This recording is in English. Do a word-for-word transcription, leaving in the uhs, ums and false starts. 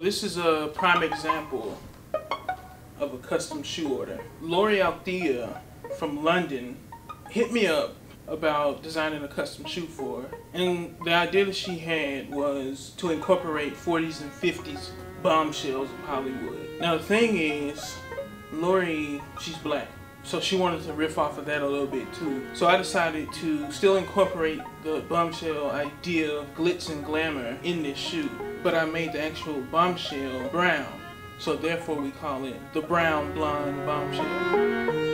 This is a prime example of a custom shoe order. Lori Althea from London hit me up about designing a custom shoe for her. And the idea that she had was to incorporate forties and fifties bombshells of Hollywood. Now the thing is, Lori, she's black. So she wanted to riff off of that a little bit too. So I decided to still incorporate the bombshell idea of glitz and glamour in this shoe. But I made the actual bombshell brown. So therefore we call it the brown blonde bombshell.